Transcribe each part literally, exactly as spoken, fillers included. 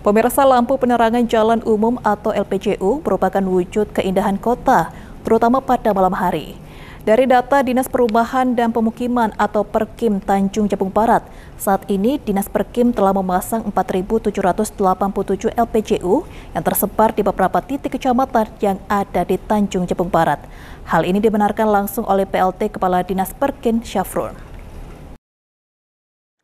Pemirsa, lampu penerangan jalan umum atau L P J U merupakan wujud keindahan kota, terutama pada malam hari. Dari data Dinas Perumahan dan Pemukiman atau PERKIM Tanjung Jabung Barat, saat ini Dinas PERKIM telah memasang empat ribu tujuh ratus delapan puluh tujuh L P J U yang tersebar di beberapa titik kecamatan yang ada di Tanjung Jabung Barat. Hal ini dibenarkan langsung oleh P L T Kepala Dinas PERKIM Syafrul.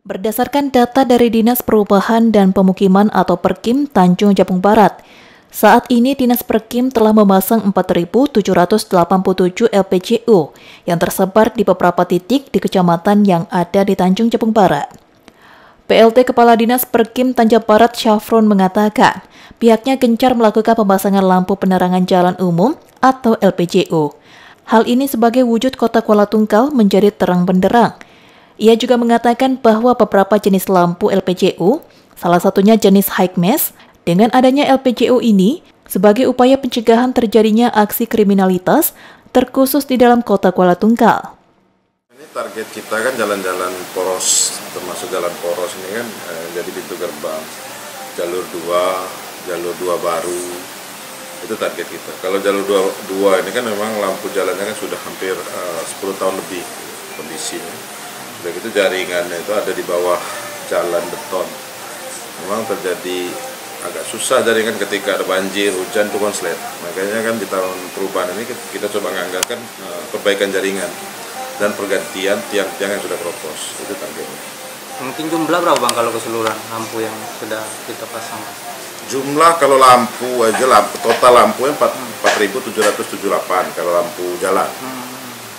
Berdasarkan data dari Dinas Perumahan dan Pemukiman atau PERKIM Tanjung Jabung Barat, saat ini Dinas PERKIM telah memasang empat ribu tujuh ratus delapan puluh tujuh L P J U yang tersebar di beberapa titik di kecamatan yang ada di Tanjung Jabung Barat. P L T Kepala Dinas PERKIM Tanjung Barat Syafron mengatakan pihaknya gencar melakukan pemasangan lampu penerangan jalan umum atau L P J U. Hal ini sebagai wujud kota Kuala Tungkal menjadi terang benderang. Ia juga mengatakan bahwa beberapa jenis lampu L P J U, salah satunya jenis high mast. Dengan adanya L P J U ini, sebagai upaya pencegahan terjadinya aksi kriminalitas, terkhusus di dalam kota Kuala Tungkal. Ini target kita kan jalan-jalan poros, termasuk jalan poros ini kan, eh, jadi pintu gerbang, jalur dua, jalur dua baru, itu target kita. Kalau jalur dua ini kan memang lampu jalannya kan sudah hampir eh, sepuluh tahun lebih kondisinya. Sudah gitu jaringannya itu ada di bawah jalan beton. Memang terjadi agak susah jaringan ketika ada banjir, hujan, itu konslet. Makanya kan di tahun perubahan ini kita coba menganggarkan perbaikan jaringan dan pergantian tiang-tiang yang sudah keropos. Itu targetnya. Mungkin jumlah berapa Bang kalau keseluruhan lampu yang sudah kita pasang? Jumlah kalau lampu aja, lampu, total lampunya empat ribu tujuh ratus tujuh puluh delapan kalau lampu jalan. Hmm.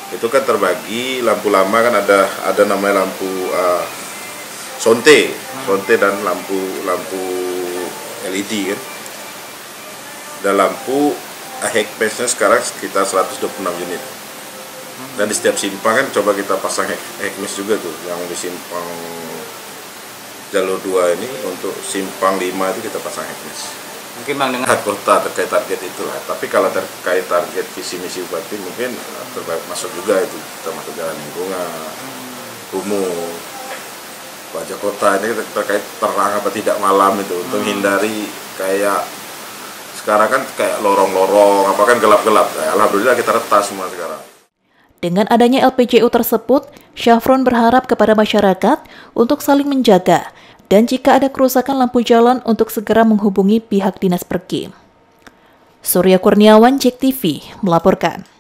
Itu kan terbagi lampu lama kan ada ada namanya lampu uh, S O N-T, hmm. S O N-T dan lampu lampu L E D kan. Dan lampu high-mastnya sekarang sekitar seratus dua puluh enam unit. Dan di setiap simpang kan coba kita pasang high-mast juga tuh, yang di simpang jalur dua ini untuk simpang lima itu kita pasang high-mast. Mungkin Bang dengan kota terkait target itulah. Tapi kalau terkait target visi misi bupati mungkin terbaik masuk juga itu, termasuk jalan lingkungan, umum, wajah kota ini terkait terang apa tidak malam itu, untuk hindari kayak sekarang kan kayak lorong-lorong apa kan gelap-gelap. Alhamdulillah kita reta semua sekarang. Dengan adanya L P J U tersebut, Syafron berharap kepada masyarakat untuk saling menjaga dan jika ada kerusakan lampu jalan untuk segera menghubungi pihak Dinas PERKIM. Surya Kurniawan, JEK T V melaporkan.